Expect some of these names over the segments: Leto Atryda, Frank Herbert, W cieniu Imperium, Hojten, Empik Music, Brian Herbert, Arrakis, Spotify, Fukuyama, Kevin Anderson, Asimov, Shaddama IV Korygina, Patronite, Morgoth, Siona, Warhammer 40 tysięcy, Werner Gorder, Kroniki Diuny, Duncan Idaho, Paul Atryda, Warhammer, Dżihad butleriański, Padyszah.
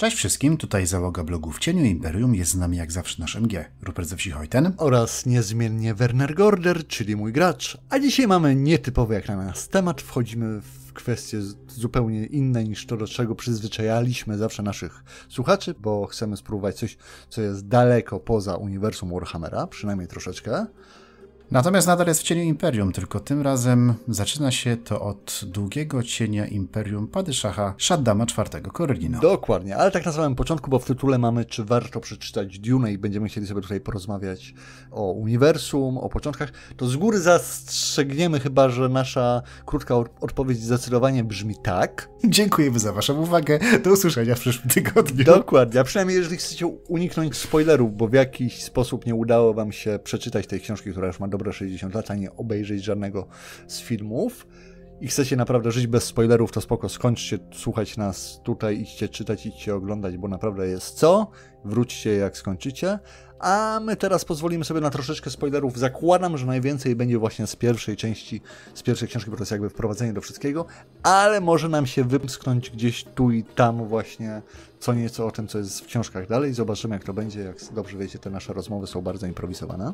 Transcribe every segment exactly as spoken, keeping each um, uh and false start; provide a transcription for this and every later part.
Cześć wszystkim, tutaj załoga blogu W cieniu Imperium, jest z nami jak zawsze nasz M G, Rupert ze wsi Hojten oraz niezmiennie Werner Gorder, czyli mój gracz. A dzisiaj mamy nietypowy jak na nas temat, wchodzimy w kwestie zupełnie inne niż to, do czego przyzwyczajaliśmy zawsze naszych słuchaczy, bo chcemy spróbować coś, co jest daleko poza uniwersum Warhammera, przynajmniej troszeczkę. Natomiast nadal jest w cieniu Imperium, tylko tym razem zaczyna się to od długiego cienia Imperium Padyszaha Shaddama czwartego Korygina. Dokładnie, ale tak na samym początku, bo w tytule mamy czy warto przeczytać Dune i będziemy chcieli sobie tutaj porozmawiać o uniwersum, o początkach, to z góry zastrzegniemy chyba, że nasza krótka odpowiedź zdecydowanie brzmi tak. Dziękujemy za waszą uwagę, do usłyszenia w przyszłym tygodniu. Dokładnie, a przynajmniej jeżeli chcecie uniknąć spoilerów, bo w jakiś sposób nie udało wam się przeczytać tej książki, która już ma dobre sześćdziesiąt lat, a nie obejrzeć żadnego z filmów i chcecie naprawdę żyć bez spoilerów, to spoko, skończcie słuchać nas tutaj, idźcie czytać, idźcie oglądać, bo naprawdę jest co, wróćcie jak skończycie, a my teraz pozwolimy sobie na troszeczkę spoilerów, zakładam, że najwięcej będzie właśnie z pierwszej części, z pierwszej książki, bo to jest jakby wprowadzenie do wszystkiego, ale może nam się wymsknąć gdzieś tu i tam właśnie co nieco o tym, co jest w książkach dalej, zobaczymy jak to będzie, jak dobrze wiecie, te nasze rozmowy są bardzo improwizowane.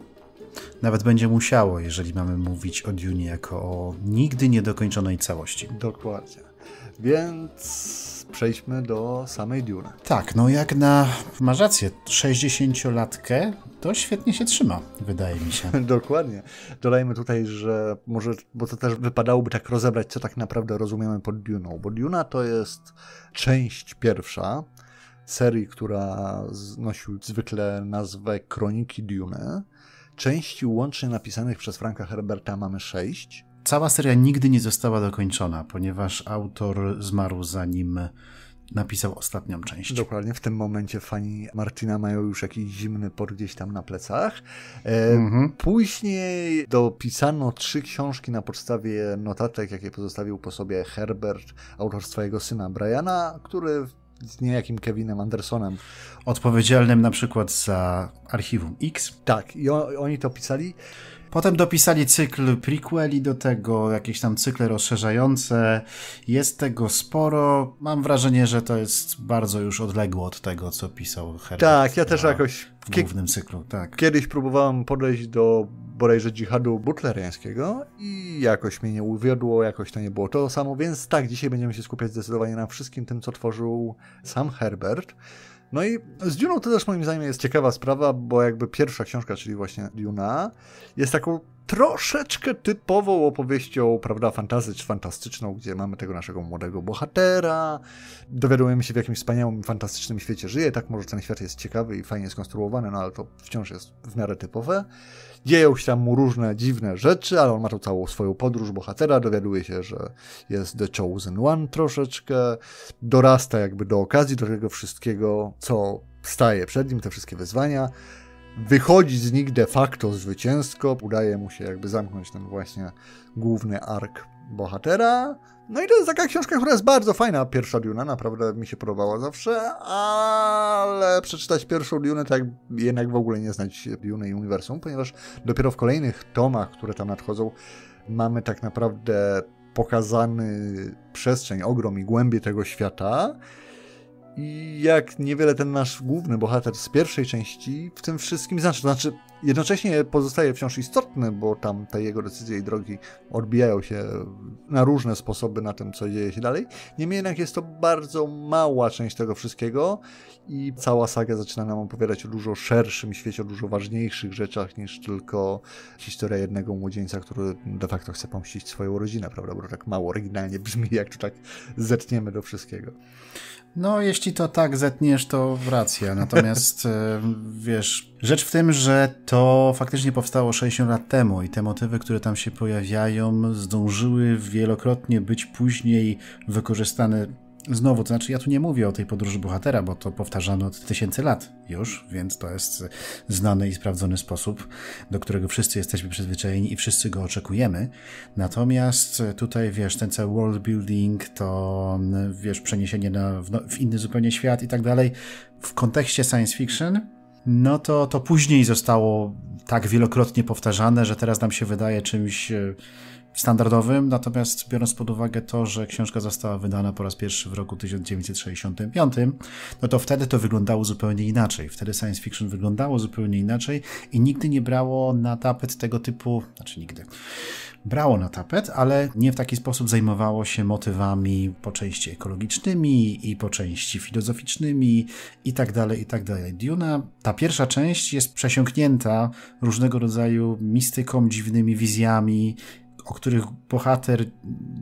Nawet będzie musiało, jeżeli mamy mówić o Dune jako o nigdy niedokończonej całości. Dokładnie. Więc przejdźmy do samej Dune. Tak, no jak na, masz rację, sześćdziesięciolatkę, to świetnie się trzyma, wydaje mi się. Dokładnie. Dodajmy tutaj, że może, bo to też wypadałoby tak rozebrać, co tak naprawdę rozumiemy pod Duną, bo Duna to jest część pierwsza serii, która nosił zwykle nazwę Kroniki Diuny. Części łącznie napisanych przez Franka Herberta mamy sześć. Cała seria nigdy nie została dokończona, ponieważ autor zmarł zanim napisał ostatnią część. Dokładnie, w tym momencie fani Martina mają już jakiś zimny por gdzieś tam na plecach. E, mm-hmm. Później dopisano trzy książki na podstawie notatek, jakie pozostawił po sobie Herbert, autorstwa jego syna Briana, który z niejakim Kevinem Andersonem. Odpowiedzialnym na przykład za Archiwum X. Tak, i on, oni to pisali. Potem dopisali cykl prequeli do tego, jakieś tam cykle rozszerzające. Jest tego sporo. Mam wrażenie, że to jest bardzo już odległo od tego, co pisał Herbert. Tak, ja też jakoś w głównym cyklu, tak. Kiedyś próbowałem podejść do bodajże dżihadu butleriańskiego i jakoś mnie nie uwiodło, jakoś to nie było to samo, więc tak, dzisiaj będziemy się skupiać zdecydowanie na wszystkim tym, co tworzył sam Herbert. No i z Duną to też moim zdaniem jest ciekawa sprawa, bo jakby pierwsza książka, czyli właśnie Duna, jest taką troszeczkę typową opowieścią, prawda, fantasy czy fantastyczną, gdzie mamy tego naszego młodego bohatera, dowiadujemy się w jakim wspaniałym, fantastycznym świecie żyje, tak, może ten świat jest ciekawy i fajnie skonstruowany, no ale to wciąż jest w miarę typowe. Dzieją się tam mu różne dziwne rzeczy, ale on ma tu całą swoją podróż bohatera, dowiaduje się, że jest The Chosen One troszeczkę, dorasta jakby do okazji, do tego wszystkiego, co staje przed nim, te wszystkie wyzwania. Wychodzi z nich de facto zwycięsko, udaje mu się jakby zamknąć ten właśnie główny ark bohatera. No i to jest taka książka, która jest bardzo fajna, pierwsza Duna, naprawdę mi się podobała zawsze, ale przeczytać pierwszą Dunę tak jednak w ogóle nie znać Duny i uniwersum, ponieważ dopiero w kolejnych tomach, które tam nadchodzą, mamy tak naprawdę pokazany przestrzeń, ogrom i głębie tego świata. I jak niewiele ten nasz główny bohater z pierwszej części w tym wszystkim znaczy. To znaczy, jednocześnie pozostaje wciąż istotny, bo tam te jego decyzje i drogi odbijają się na różne sposoby na tym, co dzieje się dalej. Niemniej jednak jest to bardzo mała część tego wszystkiego i cała saga zaczyna nam opowiadać o dużo szerszym świecie, o dużo ważniejszych rzeczach niż tylko historia jednego młodzieńca, który de facto chce pomścić swoją rodzinę, prawda? Bo to tak mało oryginalnie brzmi, jak to tak zetniemy do wszystkiego. No, jeśli to tak zetniesz, to racja. Natomiast, wiesz, rzecz w tym, że to faktycznie powstało sześćdziesiąt lat temu i te motywy, które tam się pojawiają, zdążyły wielokrotnie być później wykorzystane znowu. To znaczy, ja tu nie mówię o tej podróży bohatera, bo to powtarzano od tysięcy lat już, więc to jest znany i sprawdzony sposób, do którego wszyscy jesteśmy przyzwyczajeni i wszyscy go oczekujemy. Natomiast tutaj, wiesz, ten cały world building, to, wiesz, przeniesienie na, w, w inny zupełnie świat i tak dalej, w kontekście science fiction, no to, to później zostało tak wielokrotnie powtarzane, że teraz nam się wydaje czymś standardowym, natomiast biorąc pod uwagę to, że książka została wydana po raz pierwszy w roku tysiąc dziewięćset sześćdziesiątym piątym, no to wtedy to wyglądało zupełnie inaczej. Wtedy science fiction wyglądało zupełnie inaczej i nigdy nie brało na tapet tego typu, znaczy nigdy, brało na tapet, ale nie w taki sposób zajmowało się motywami po części ekologicznymi i po części filozoficznymi i tak dalej, i tak dalej. Duna, ta pierwsza część jest przesiąknięta różnego rodzaju mistyką, dziwnymi wizjami, o których bohater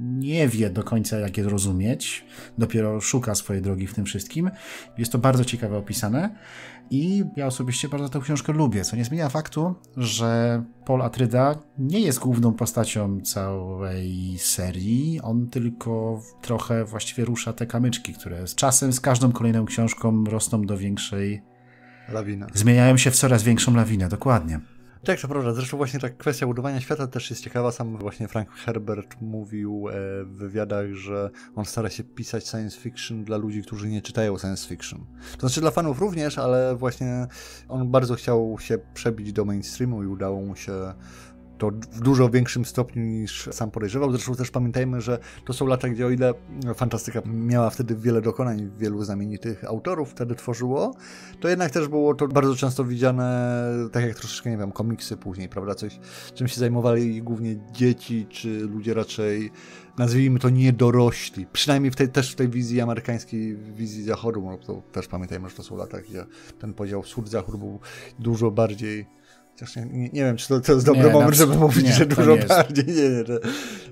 nie wie do końca, jak je rozumieć. Dopiero szuka swojej drogi w tym wszystkim. Jest to bardzo ciekawe opisane i ja osobiście bardzo tę książkę lubię, co nie zmienia faktu, że Paul Atryda nie jest główną postacią całej serii. On tylko trochę właściwie rusza te kamyczki, które z czasem, z każdą kolejną książką rosną do większej... lawiny. Zmieniają się w coraz większą lawinę, dokładnie. Tak, przepraszam. Zresztą właśnie ta kwestia budowania świata też jest ciekawa. Sam właśnie Frank Herbert mówił w wywiadach, że on stara się pisać science fiction dla ludzi, którzy nie czytają science fiction. To znaczy dla fanów również, ale właśnie on bardzo chciał się przebić do mainstreamu i udało mu się to w dużo większym stopniu niż sam podejrzewał. Zresztą też pamiętajmy, że to są lata, gdzie o ile fantastyka miała wtedy wiele dokonań, wielu znamienitych autorów wtedy tworzyło, to jednak też było to bardzo często widziane, tak jak troszeczkę, nie wiem, komiksy później, prawda, coś, czym się zajmowali głównie dzieci, czy ludzie raczej, nazwijmy to, niedorośli. Przynajmniej w tej, też w tej wizji amerykańskiej, wizji zachodu, no to też pamiętajmy, że to są lata, gdzie ten podział wschód-zachód był dużo bardziej... Nie, nie, nie wiem, czy to, to jest dobry nie, moment, na... żeby mówić, nie, że dużo nie bardziej. Nie, nie, że...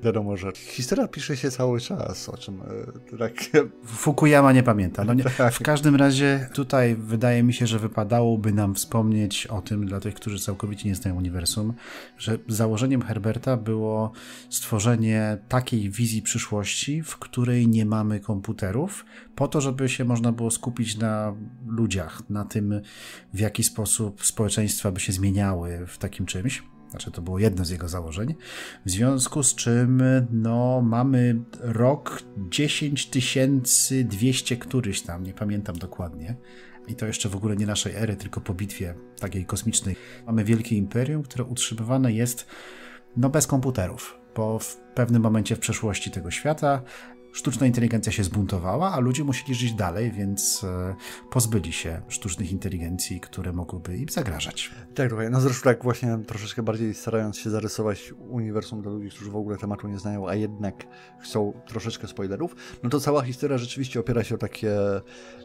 Wiadomo, że historia pisze się cały czas, o czym yy, tak... Fukuyama nie pamięta. No nie, tak. W każdym razie tutaj wydaje mi się, że wypadałoby nam wspomnieć o tym, dla tych, którzy całkowicie nie znają uniwersum, że założeniem Herberta było stworzenie takiej wizji przyszłości, w której nie mamy komputerów, po to, żeby się można było skupić na ludziach, na tym, w jaki sposób społeczeństwa by się zmieniały w takim czymś, znaczy to było jedno z jego założeń, w związku z czym no mamy rok dziesięć tysięcy dwieście któryś tam, nie pamiętam dokładnie, i to jeszcze w ogóle nie naszej ery, tylko po bitwie takiej kosmicznej. Mamy wielkie imperium, które utrzymywane jest no bez komputerów, bo w pewnym momencie w przeszłości tego świata sztuczna inteligencja się zbuntowała, a ludzie musieli żyć dalej, więc pozbyli się sztucznych inteligencji, które mogłyby im zagrażać. Tak, dokładnie. No zresztą tak właśnie troszeczkę bardziej starając się zarysować uniwersum dla ludzi, którzy w ogóle tematu nie znają, a jednak chcą troszeczkę spoilerów, no to cała historia rzeczywiście opiera się o takie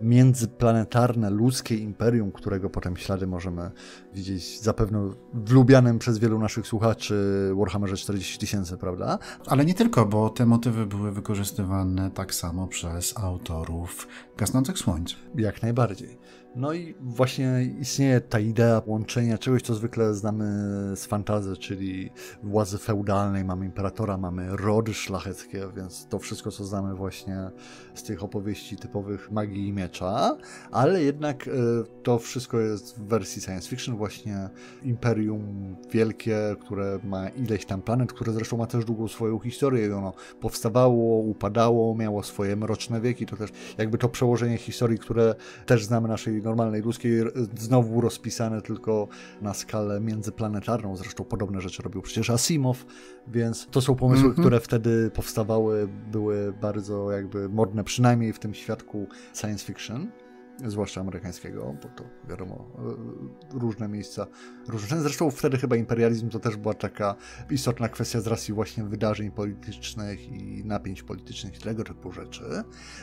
międzyplanetarne, ludzkie imperium, którego potem ślady możemy widzieć zapewne w lubianym przez wielu naszych słuchaczy Warhammerze czterdzieści tysięcy, prawda? Ale nie tylko, bo te motywy były wykorzystywane tak samo przez autorów Gasnących Słońc. Jak najbardziej. No i właśnie istnieje ta idea łączenia czegoś, co zwykle znamy z fantazy, czyli władzy feudalnej, mamy imperatora, mamy rody szlacheckie, więc to wszystko, co znamy właśnie z tych opowieści typowych magii i miecza, ale jednak to wszystko jest w wersji science fiction, właśnie imperium wielkie, które ma ileś tam planet, które zresztą ma też długą swoją historię i ono powstawało, upadało, miało swoje mroczne wieki, to też jakby to przełożenie historii, które też znamy naszej normalnej ludzkiej, znowu rozpisane tylko na skalę międzyplanetarną. Zresztą podobne rzeczy robił przecież Asimov, więc to są pomysły, mm -hmm. które wtedy powstawały, były bardzo jakby modne, przynajmniej w tym światku science fiction, zwłaszcza amerykańskiego, bo to wiadomo, różne miejsca, różne. Zresztą wtedy chyba imperializm to też była taka istotna kwestia z racji właśnie wydarzeń politycznych i napięć politycznych i tego typu rzeczy.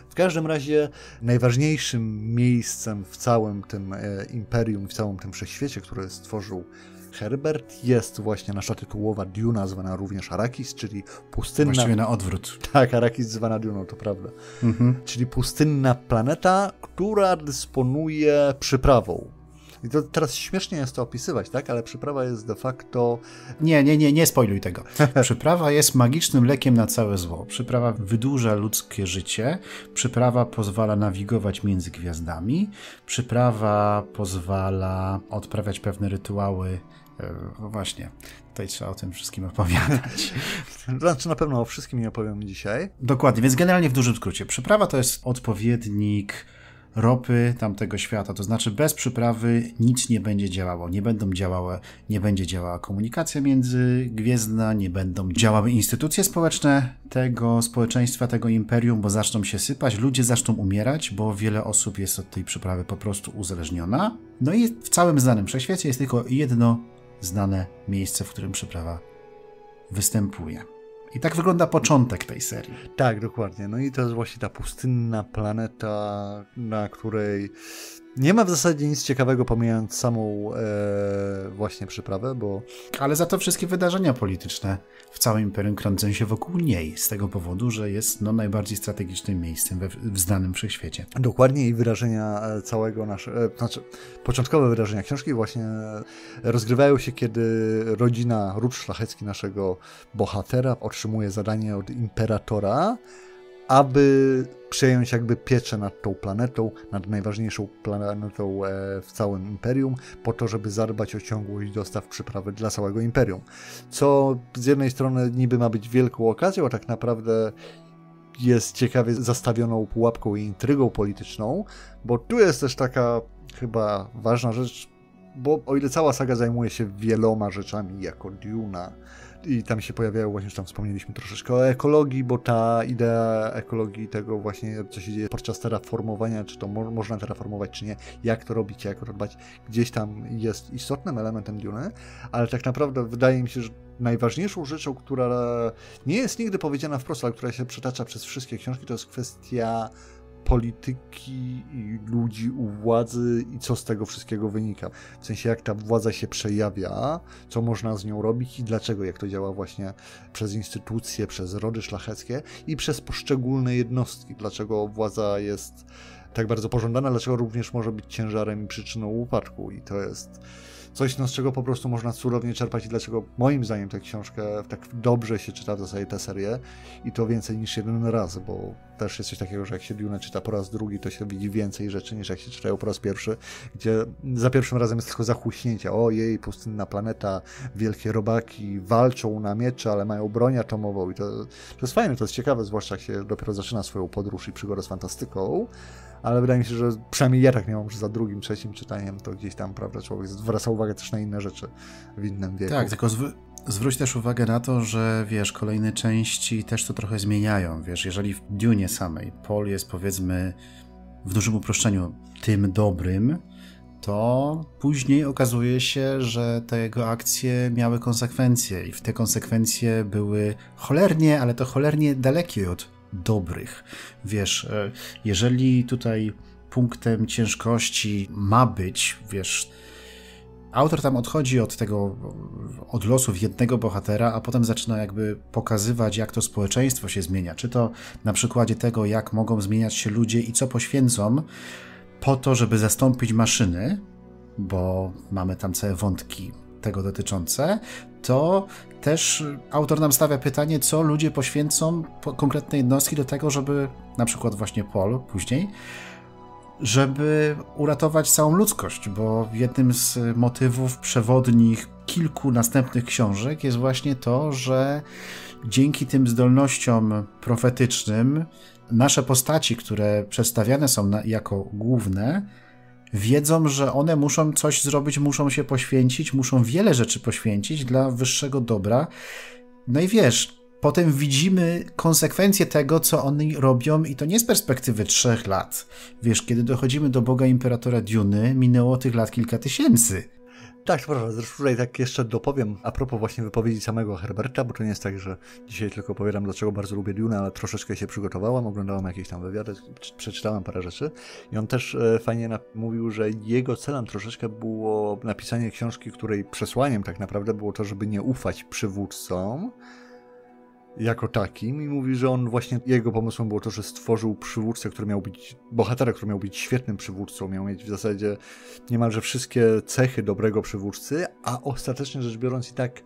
W każdym razie najważniejszym miejscem w całym tym imperium, w całym tym wszechświecie, który stworzył Herbert, jest właśnie nasza tytułowa Duna, zwana również Arrakis, czyli pustynna... Właściwie na odwrót. Tak, Arrakis zwana Duną, to prawda. Mhm. Czyli pustynna planeta, która dysponuje przyprawą. I to teraz śmiesznie jest to opisywać, tak? Ale przyprawa jest de facto... Nie, nie, nie, nie spoiluj tego. Przyprawa jest magicznym lekiem na całe zło. Przyprawa wydłuża ludzkie życie. Przyprawa pozwala nawigować między gwiazdami. Przyprawa pozwala odprawiać pewne rytuały. No właśnie, tutaj trzeba o tym wszystkim opowiadać. Znaczy na pewno o wszystkim nie opowiem dzisiaj. Dokładnie, więc generalnie w dużym skrócie. Przyprawa to jest odpowiednik ropy tamtego świata. To znaczy bez przyprawy nic nie będzie działało. Nie będą działały, nie będzie działała komunikacja międzygwiezdna, nie będą działały instytucje społeczne tego społeczeństwa, tego imperium, bo zaczną się sypać, ludzie zaczną umierać, bo wiele osób jest od tej przyprawy po prostu uzależniona. No i w całym znanym wszechświecie jest tylko jedno znane miejsce, w którym przyprawa występuje. I tak wygląda początek tej serii. Tak, dokładnie. No i to jest właśnie ta pustynna planeta, na której nie ma w zasadzie nic ciekawego, pomijając samą e, właśnie przyprawę, bo... Ale za to wszystkie wydarzenia polityczne w całym imperium krącą się wokół niej, z tego powodu, że jest no, najbardziej strategicznym miejscem we, w znanym wszechświecie. Dokładnie, i wyrażenia całego naszego... Znaczy, początkowe wyrażenia książki właśnie rozgrywają się, kiedy rodzina, ród szlachecki naszego bohatera otrzymuje zadanie od imperatora, aby przejąć jakby pieczę nad tą planetą, nad najważniejszą planetą w całym imperium, po to, żeby zadbać o ciągłość dostaw przyprawy dla całego imperium. Co z jednej strony niby ma być wielką okazją, a tak naprawdę jest ciekawie zastawioną pułapką i intrygą polityczną, bo tu jest też taka chyba ważna rzecz, bo o ile cała saga zajmuje się wieloma rzeczami jako Duna, i tam się pojawiają, właśnie już tam wspomnieliśmy troszeczkę o ekologii, bo ta idea ekologii, tego właśnie, co się dzieje podczas terraformowania, czy to mo można terraformować, czy nie, jak to robić, jak to dbać, gdzieś tam jest istotnym elementem Duny, ale tak naprawdę wydaje mi się, że najważniejszą rzeczą, która nie jest nigdy powiedziana wprost, ale która się przetacza przez wszystkie książki, to jest kwestia polityki i ludzi u władzy i co z tego wszystkiego wynika. W sensie, jak ta władza się przejawia, co można z nią robić i dlaczego, jak to działa właśnie przez instytucje, przez rody szlacheckie i przez poszczególne jednostki. Dlaczego władza jest tak bardzo pożądana, dlaczego również może być ciężarem i przyczyną upadku. I to jest coś, no, z czego po prostu można cudownie czerpać i dlaczego moim zdaniem tę książkę tak dobrze się czyta w zasadzie tę serię i to więcej niż jeden raz, bo też jest coś takiego, że jak się Dune czyta po raz drugi, to się widzi więcej rzeczy niż jak się czytają po raz pierwszy, gdzie za pierwszym razem jest tylko zachuśnięcie. Ojej, pustynna planeta, wielkie robaki walczą na miecze, ale mają broń atomową i to, to jest fajne, to jest ciekawe, zwłaszcza jak się dopiero zaczyna swoją podróż i przygodę z fantastyką. Ale wydaje mi się, że przynajmniej ja tak miałem, że za drugim, trzecim czytaniem to gdzieś tam, prawda, człowiek zwraca uwagę też na inne rzeczy w innym wieku. Tak, tylko zw zwróć też uwagę na to, że wiesz, kolejne części też to trochę zmieniają, wiesz, jeżeli w Dunie samej Paul jest, powiedzmy, w dużym uproszczeniu tym dobrym, to później okazuje się, że te jego akcje miały konsekwencje i te konsekwencje były cholernie, ale to cholernie dalekie od dobrych. Wiesz, jeżeli tutaj punktem ciężkości ma być, wiesz, autor tam odchodzi od tego, od losów jednego bohatera, a potem zaczyna jakby pokazywać, jak to społeczeństwo się zmienia. Czy to na przykładzie tego, jak mogą zmieniać się ludzie i co poświęcą po to, żeby zastąpić maszyny, bo mamy tam całe wątki tego dotyczące, to też autor nam stawia pytanie, co ludzie poświęcą konkretne jednostki do tego, żeby, na przykład właśnie Paul później, żeby uratować całą ludzkość, bo jednym z motywów przewodnich kilku następnych książek jest właśnie to, że dzięki tym zdolnościom profetycznym nasze postaci, które przedstawiane są na, jako główne, wiedzą, że one muszą coś zrobić, muszą się poświęcić, muszą wiele rzeczy poświęcić dla wyższego dobra. No i wiesz, potem widzimy konsekwencje tego, co oni robią i to nie z perspektywy trzech lat. Wiesz, kiedy dochodzimy do Boga Imperatora Duny, minęło tych lat kilka tysięcy. Tak, proszę, zresztą tutaj tak jeszcze dopowiem a propos właśnie wypowiedzi samego Herberta, bo to nie jest tak, że dzisiaj tylko opowiadam, dlaczego bardzo lubię Dune, ale troszeczkę się przygotowałam, oglądałam jakieś tam wywiady, przeczytałam parę rzeczy i on też fajnie mówił, że jego celem troszeczkę było napisanie książki, której przesłaniem tak naprawdę było to, żeby nie ufać przywódcom jako takim i mówi, że on właśnie, jego pomysłem było to, że stworzył przywódcę, który miał być, bohatera, który miał być świetnym przywódcą, miał mieć w zasadzie niemalże wszystkie cechy dobrego przywódcy, a ostatecznie rzecz biorąc i tak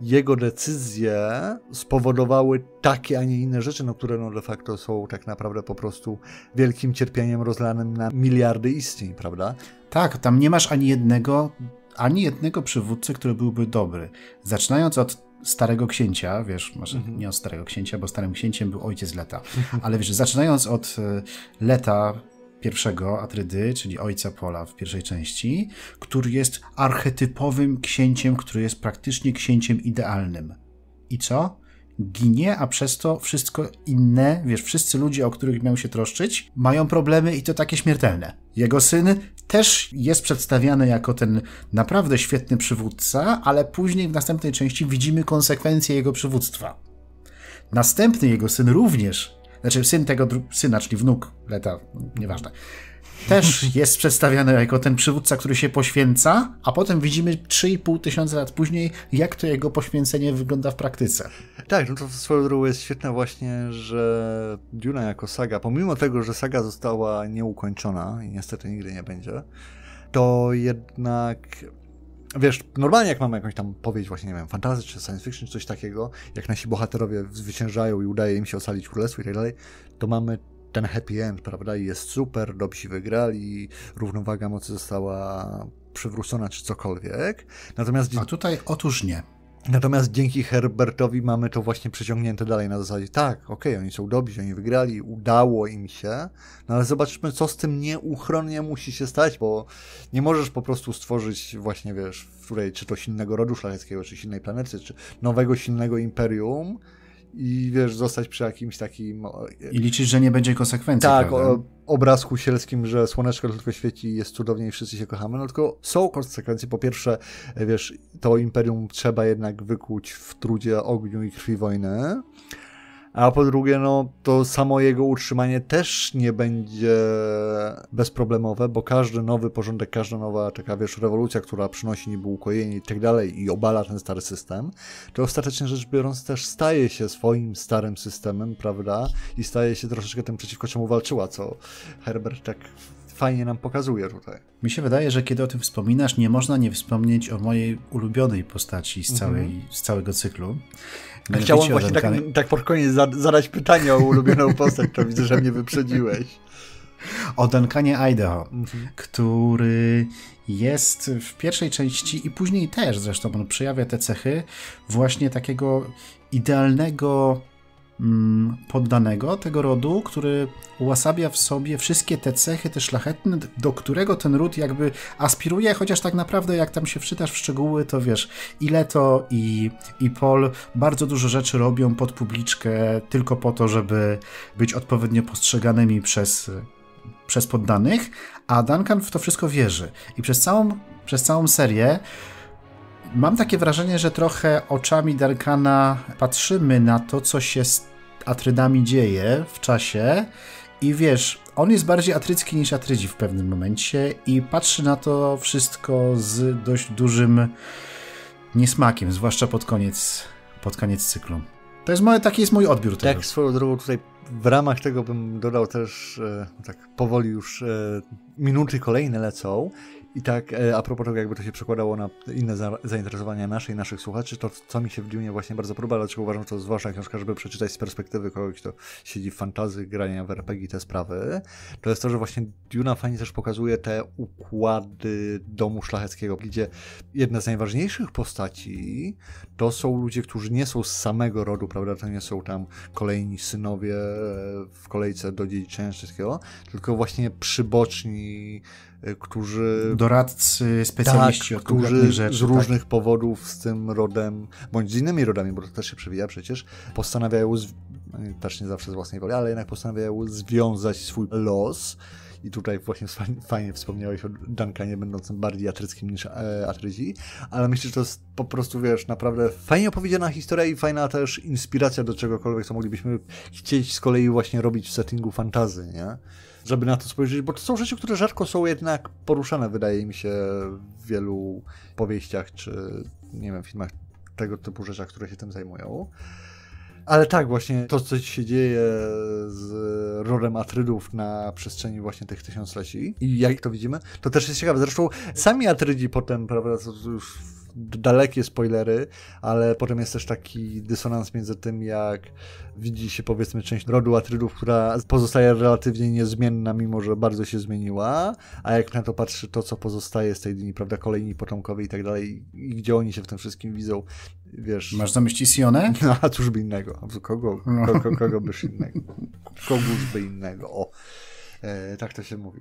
jego decyzje spowodowały takie, a nie inne rzeczy, no które no de facto są tak naprawdę po prostu wielkim cierpieniem rozlanym na miliardy istnień, prawda? Tak, tam nie masz ani jednego, ani jednego przywódcy, który byłby dobry. Zaczynając od starego księcia, wiesz, może mm-hmm. nie od starego księcia, bo starym księciem był ojciec Leta, ale wiesz, zaczynając od Leta pierwszego Atrydy, czyli ojca Paula w pierwszej części, który jest archetypowym księciem, który jest praktycznie księciem idealnym. I co? Ginie, a przez to wszystko inne, wiesz, wszyscy ludzie, o których miał się troszczyć, mają problemy i to takie śmiertelne. Jego syn też jest przedstawiany jako ten naprawdę świetny przywódca, ale później w następnej części widzimy konsekwencje jego przywództwa. Następny jego syn również, znaczy syn tego syna, czyli wnuk Leta, nieważne, też jest przedstawiany jako ten przywódca, który się poświęca, a potem widzimy trzy i pół tysiąca lat później, jak to jego poświęcenie wygląda w praktyce. Tak, no to swoją drogą jest świetne właśnie, że Duna jako saga, pomimo tego, że saga została nieukończona i niestety nigdy nie będzie, to jednak... Wiesz, normalnie jak mamy jakąś tam powieść właśnie, nie wiem, fantasy czy science fiction, czy coś takiego, jak nasi bohaterowie zwyciężają i udaje im się ocalić królestwo i tak dalej, to mamy ten happy end, prawda, i jest super, dobrzy wygrali, równowaga mocy została przywrócona, czy cokolwiek. Natomiast... A tutaj otóż nie. Natomiast dzięki Herbertowi mamy to właśnie przeciągnięte dalej na zasadzie, tak, okej, okay, oni są dobrzy, oni wygrali, udało im się, no ale zobaczmy, co z tym nieuchronnie musi się stać, bo nie możesz po prostu stworzyć właśnie, wiesz, w której, czy to silnego rodu szlacheckiego, czy silnej planety, czy nowego, silnego imperium i, wiesz, zostać przy jakimś takim... I liczyć, że nie będzie konsekwencji. Tak, o, obraz husielskim, że słoneczko tylko świeci, jest cudownie i wszyscy się kochamy, no tylko są konsekwencje. Po pierwsze, wiesz, to imperium trzeba jednak wykuć w trudzie, ogniu i krwi wojny, a po drugie, no, to samo jego utrzymanie też nie będzie bezproblemowe, bo każdy nowy porządek, każda nowa taka, wiesz, rewolucja, która przynosi niby ukojenie i tak dalej i obala ten stary system, to ostatecznie rzecz biorąc też staje się swoim starym systemem, prawda, i staje się troszeczkę tym, przeciwko czemu walczyła, co Herbert tak fajnie nam pokazuje tutaj. Mi się wydaje, że kiedy o tym wspominasz, nie można nie wspomnieć o mojej ulubionej postaci z, całej, mm -hmm. z całego cyklu. Chciałem właśnie tak, tak pod koniec zadać pytanie o ulubioną postać, to widzę, że mnie wyprzedziłeś. O Duncanie Idaho, mm -hmm. który jest w pierwszej części i później też zresztą on przejawia te cechy właśnie takiego idealnego poddanego tego rodu, który ułasabia w sobie wszystkie te cechy, te szlachetne, do którego ten ród jakby aspiruje, chociaż tak naprawdę jak tam się wczytasz w szczegóły, to wiesz, i Leto i, i Paul bardzo dużo rzeczy robią pod publiczkę tylko po to, żeby być odpowiednio postrzeganymi przez, przez poddanych, a Duncan w to wszystko wierzy. I przez całą, przez całą serię mam takie wrażenie, że trochę oczami Duncana patrzymy na to, co się z Atrydami dzieje w czasie i wiesz, on jest bardziej atrycki niż Atrydzi w pewnym momencie i patrzy na to wszystko z dość dużym niesmakiem, zwłaszcza pod koniec, pod koniec cyklu. To jest moje, taki jest mój odbiór tego. Tak, swoją drogą tutaj w ramach tego bym dodał też, e, tak powoli już e, minuty kolejne lecą. I tak, a propos tego, jakby to się przekładało na inne za zainteresowania nasze i naszych słuchaczy, to co mi się w Dunie właśnie bardzo podoba, dlaczego uważam, to zwłaszcza książka, żeby przeczytać z perspektywy kogoś, kto siedzi w fantasy, grania w er pe gie i te sprawy, to jest to, że właśnie Duna fajnie też pokazuje te układy domu szlacheckiego, gdzie jedna z najważniejszych postaci to są ludzie, którzy nie są z samego rodu, prawda, to nie są tam kolejni synowie w kolejce do dziedziczenia wszystkiego, tylko właśnie przyboczni, którzy... Doradcy, specjaliści, tak, od którzy rzeczy, z różnych tak. powodów z tym rodem, bądź z innymi rodami, bo to też się przewija przecież, postanawiają, z... też nie zawsze z własnej woli, ale jednak postanawiają związać swój los. I tutaj właśnie fajnie wspomniałeś o Duncanie będącym bardziej atryckim niż e, Atrydzi, ale myślę, że to jest po prostu, wiesz, naprawdę fajnie opowiedziana historia i fajna też inspiracja do czegokolwiek, co moglibyśmy chcieć z kolei właśnie robić w settingu fantasy, nie? Żeby na to spojrzeć, bo to są rzeczy, które rzadko są jednak poruszane, wydaje mi się, w wielu powieściach czy, nie wiem, filmach, tego typu rzeczach, które się tym zajmują. Ale tak, właśnie to, co się dzieje z rodem Atrydów na przestrzeni właśnie tych tysiącleci i jak to widzimy, to też jest ciekawe. Zresztą sami Atrydzi potem, prawda, to już dalekie spoilery, ale potem jest też taki dysonans między tym, jak widzi się, powiedzmy, część rodu Atrydów, która pozostaje relatywnie niezmienna, mimo że bardzo się zmieniła, a jak na to patrzy to, co pozostaje z tej linii, prawda, kolejni potomkowie i tak dalej, i gdzie oni się w tym wszystkim widzą, wiesz... Masz na myśli Sionę? No, a cóż by innego? Kogo, kogo, kogo byś innego? Kogóż by innego? O. E, tak to się mówi.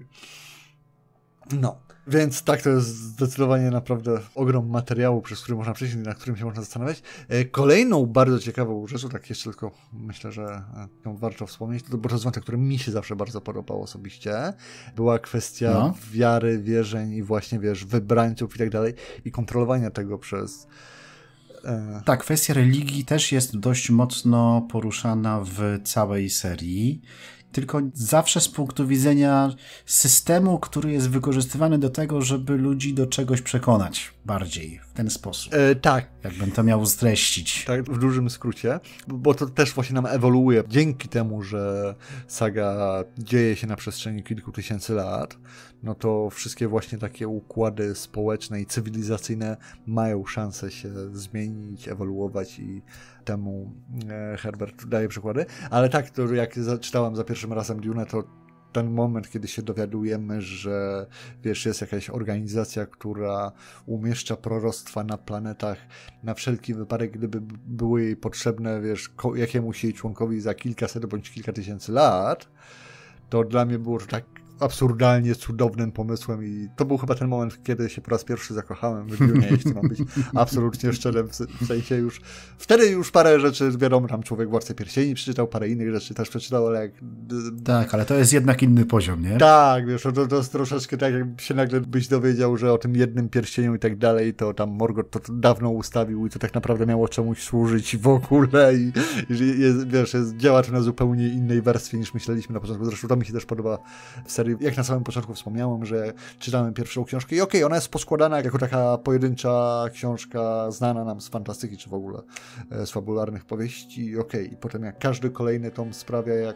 No, więc tak, to jest zdecydowanie naprawdę ogrom materiału, przez który można przejść, na którym się można zastanawiać. Kolejną bardzo ciekawą rzeczą, tak jeszcze tylko myślę, że ją warto wspomnieć, to był rozwiązek, który mi się zawsze bardzo podobał osobiście. Była kwestia no. wiary, wierzeń i właśnie, wiesz, wybrańców i tak dalej i kontrolowania tego przez... Tak, kwestia religii też jest dość mocno poruszana w całej serii. Tylko zawsze z punktu widzenia systemu, który jest wykorzystywany do tego, żeby ludzi do czegoś przekonać bardziej w ten sposób. E, tak. Jakbym to miał streścić. Tak, w dużym skrócie, bo to też właśnie nam ewoluuje. Dzięki temu, że saga dzieje się na przestrzeni kilku tysięcy lat, no to wszystkie właśnie takie układy społeczne i cywilizacyjne mają szansę się zmienić, ewoluować i temu Herbert daje przykłady. Ale tak, to jak czytałem za pierwszym razem Dune, to ten moment, kiedy się dowiadujemy, że wiesz, jest jakaś organizacja, która umieszcza proroctwa na planetach na wszelki wypadek, gdyby były jej potrzebne, wiesz, jakiemuś jej członkowi za kilkaset bądź kilka tysięcy lat, to dla mnie było to tak absurdalnie cudownym pomysłem i to był chyba ten moment, kiedy się po raz pierwszy zakochałem w Dunie, jeśli mam być absolutnie szczerym, w sensie już wtedy już parę rzeczy, wiadomo, tam Człowiek w Władcy Pierścieni przeczytał, parę innych rzeczy też przeczytał, ale jak... Tak, ale to jest jednak inny poziom, nie? Tak, wiesz, to, to jest troszeczkę tak, jakby się nagle byś dowiedział, że o tym jednym pierścieniu i tak dalej, to tam Morgoth to dawno ustawił i to tak naprawdę miało czemuś służyć w ogóle i, i jest, wiesz, jest, działa to na zupełnie innej warstwie niż myśleliśmy na początku, zresztą to mi się też podoba w serii. Jak na samym początku wspomniałem, że czytamy pierwszą książkę i okej, okay, ona jest poskładana jako taka pojedyncza książka znana nam z fantastyki, czy w ogóle z fabularnych powieści i okej. Okay. I potem jak każdy kolejny tom sprawia, jak,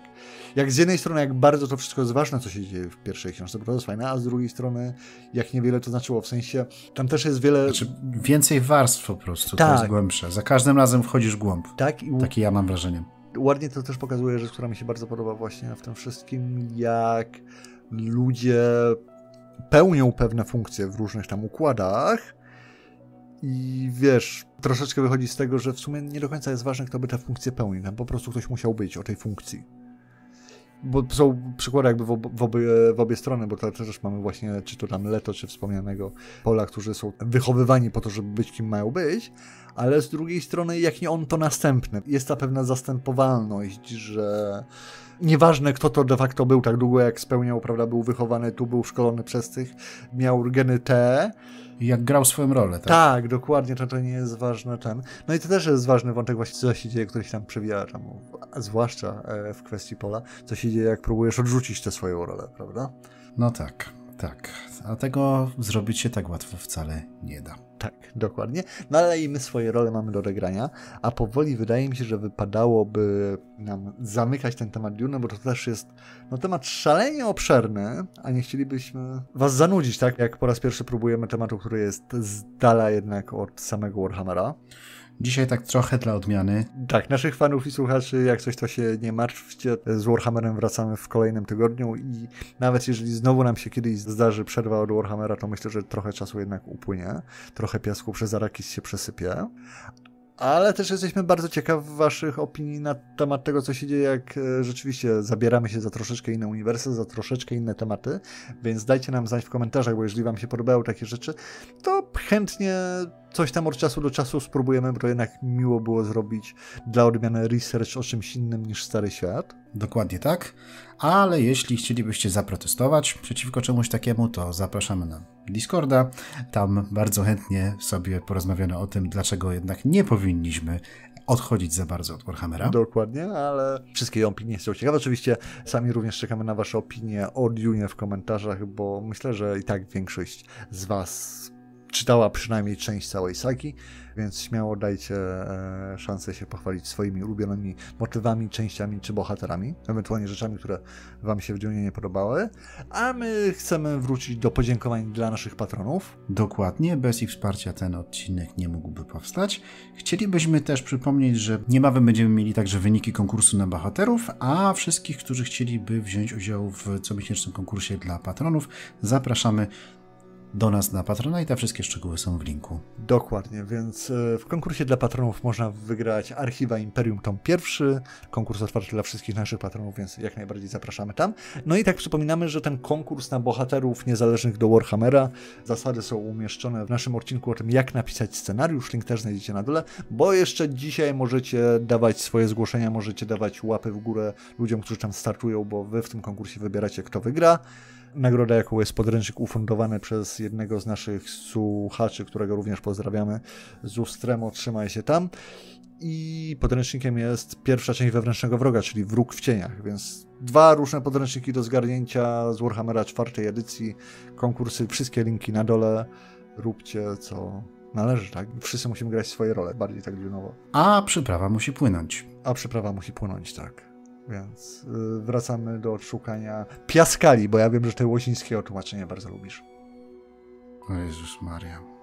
jak z jednej strony jak bardzo to wszystko jest ważne, co się dzieje w pierwszej książce, bo to jest fajne, a z drugiej strony jak niewiele to znaczyło, w sensie tam też jest wiele... Znaczy, więcej warstw po prostu, tak. To jest głębsze. Za każdym razem wchodzisz głąb. Tak i... Takie ja mam wrażenie. Ładnie to też pokazuje rzecz, która mi się bardzo podoba właśnie w tym wszystkim, jak... ludzie pełnią pewne funkcje w różnych tam układach i wiesz, troszeczkę wychodzi z tego, że w sumie nie do końca jest ważne, kto by tę funkcję pełnił, tam po prostu ktoś musiał być o tej funkcji. Bo są przykłady jakby w, ob w, obie, w obie strony, bo to też mamy właśnie, czy to tam Leto, czy wspomnianego Paula, którzy są wychowywani po to, żeby być kim mają być, ale z drugiej strony, jak nie on, to następny. Jest ta pewna zastępowalność, że nieważne, kto to de facto był, tak długo jak spełniał, prawda, był wychowany tu, był szkolony przez tych, miał geny te. Jak grał swoją rolę, tak? Tak, dokładnie, to, to nie jest ważne ten. No i to też jest ważny wątek właśnie, co się dzieje, który się tam przewija, tam, zwłaszcza w kwestii Paula, co się dzieje, jak próbujesz odrzucić tę swoją rolę, prawda? No tak, tak. A tego zrobić się tak łatwo wcale nie da. Tak, dokładnie. No ale i my swoje role mamy do odegrania, a powoli wydaje mi się, że wypadałoby nam zamykać ten temat Dune, bo to też jest no, temat szalenie obszerny, a nie chcielibyśmy was zanudzić, tak? Jak po raz pierwszy próbujemy tematu, który jest z dala jednak od samego Warhammera. Dzisiaj tak trochę dla odmiany. Tak, naszych fanów i słuchaczy, jak coś to się nie martwcie, z Warhammerem wracamy w kolejnym tygodniu i nawet jeżeli znowu nam się kiedyś zdarzy przerwa od Warhammera, to myślę, że trochę czasu jednak upłynie, trochę piasku przez Arrakis się przesypie. Ale też jesteśmy bardzo ciekawi waszych opinii na temat tego, co się dzieje, jak rzeczywiście zabieramy się za troszeczkę inne uniwersa, za troszeczkę inne tematy, więc dajcie nam znać w komentarzach, bo jeżeli wam się podobały takie rzeczy, to chętnie coś tam od czasu do czasu spróbujemy, bo jednak miło było zrobić dla odmiany research o czymś innym niż Stary Świat. Dokładnie tak, ale jeśli chcielibyście zaprotestować przeciwko czemuś takiemu, to zapraszamy na Discorda. Tam bardzo chętnie sobie porozmawiamy o tym, dlaczego jednak nie powinniśmy odchodzić za bardzo od Warhammera. Dokładnie, ale wszystkie opinie są ciekawe. Oczywiście sami również czekamy na wasze opinie o Dune w komentarzach, bo myślę, że i tak większość z was czytała przynajmniej część całej sagi, więc śmiało dajcie e, szansę się pochwalić swoimi ulubionymi motywami, częściami czy bohaterami, ewentualnie rzeczami, które wam się w Dunie nie podobały. A my chcemy wrócić do podziękowań dla naszych patronów. Dokładnie, bez ich wsparcia ten odcinek nie mógłby powstać. Chcielibyśmy też przypomnieć, że niebawem będziemy mieli także wyniki konkursu na bohaterów, a wszystkich, którzy chcieliby wziąć udział w comiesięcznym konkursie dla patronów, zapraszamy do nas na Patrona i te wszystkie szczegóły są w linku. Dokładnie, więc w konkursie dla patronów można wygrać Archiwa Imperium tom pierwszy, konkurs otwarty dla wszystkich naszych patronów, więc jak najbardziej zapraszamy tam. No i tak przypominamy, że ten konkurs na bohaterów niezależnych do Warhammera, zasady są umieszczone w naszym odcinku o tym, jak napisać scenariusz, link też znajdziecie na dole, bo jeszcze dzisiaj możecie dawać swoje zgłoszenia, możecie dawać łapy w górę ludziom, którzy tam startują, bo wy w tym konkursie wybieracie, kto wygra. Nagroda, jaką jest podręcznik ufundowany przez jednego z naszych słuchaczy, którego również pozdrawiamy, z Ustremo, trzymaj się tam. I podręcznikiem jest pierwsza część Wewnętrznego Wroga, czyli Wróg w cieniach, więc dwa różne podręczniki do zgarnięcia z Warhammera czwartej edycji, konkursy, wszystkie linki na dole, róbcie co należy, tak? Wszyscy musimy grać swoje role, bardziej tak dziwnowo. A przyprawa musi płynąć. A przyprawa musi płynąć, tak. Więc wracamy do odszukania piaskali, bo ja wiem, że te łosińskiego tłumaczenie bardzo lubisz. O Jezus Maria.